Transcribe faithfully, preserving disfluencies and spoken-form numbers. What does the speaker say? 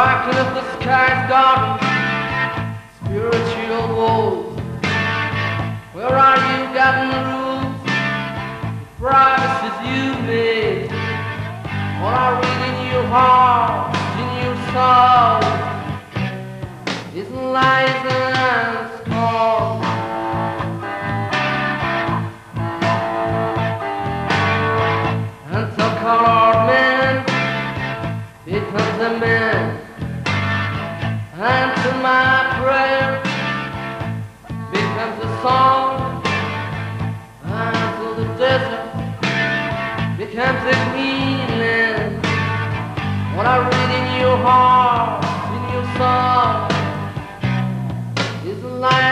Rocket of the sky's garden, spiritual walls. Where are you gotten the rules, the promises you made? What are we in your heart, in your soul? Isn't lies and scorn? And so colored men, because the men. Answer my prayer, becomes a song. Answer the desert, becomes a meaning. What I read in your heart, in your song, is a lie.